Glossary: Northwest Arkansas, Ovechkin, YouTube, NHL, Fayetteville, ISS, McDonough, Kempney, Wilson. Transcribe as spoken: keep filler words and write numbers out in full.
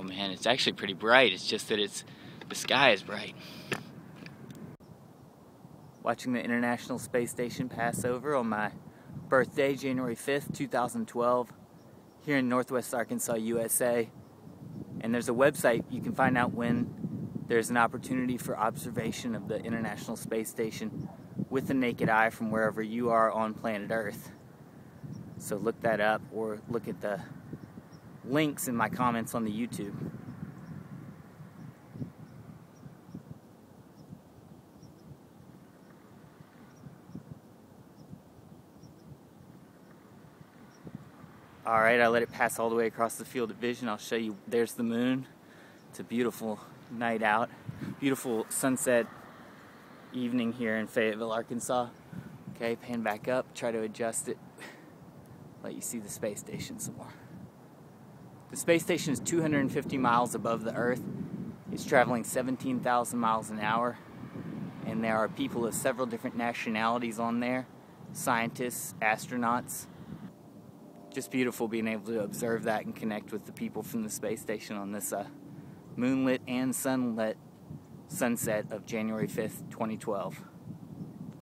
Oh man, it's actually pretty bright. It's just that it's, the sky is bright. Watching the International Space Station pass over on my birthday, January fifth, two thousand twelve, here in Northwest Arkansas, U S A. And there's a website you can find out when there's an opportunity for observation of the International Space Station with the naked eye from wherever you are on planet Earth. So look that up, or look at the links in my comments on the YouTube. All right, I let it pass all the way across the field of vision. I'll show you, there's the moon. It's a beautiful night out. Beautiful sunset evening here in Fayetteville, Arkansas. Okay, pan back up, try to adjust it. Let you see the space station some more. The space station is two hundred fifty miles above the Earth. It's traveling seventeen thousand miles an hour. And there are people of several different nationalities on there. Scientists, astronauts. Just beautiful being able to observe that and connect with the people from the space station on this uh, moonlit and sunlit sunset of January fifth, twenty twelve.